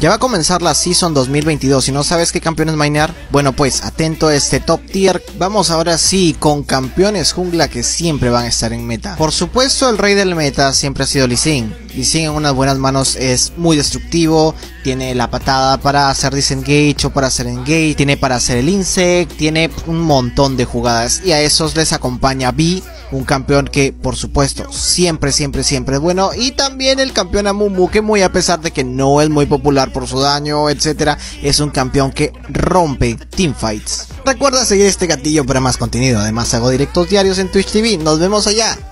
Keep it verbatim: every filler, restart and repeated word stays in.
Ya va a comenzar la Season dos mil veintidós, si no sabes qué campeones mainear, bueno pues atento a este top tier. Vamos ahora sí con campeones jungla que siempre van a estar en meta. Por supuesto el rey del meta siempre ha sido Lee Sin. Lee Sin en unas buenas manos es muy destructivo, tiene la patada para hacer disengage o para hacer engage, tiene para hacer el insect, tiene un montón de jugadas y a esos les acompaña B, un campeón que por supuesto siempre siempre siempre es bueno, y también el campeón Amumu, que muy a pesar de que no es muy popular por su daño, etcétera, es un campeón que rompe teamfights. Recuerda seguir este gatillo para más contenido, además hago directos diarios en Twitch T V, nos vemos allá.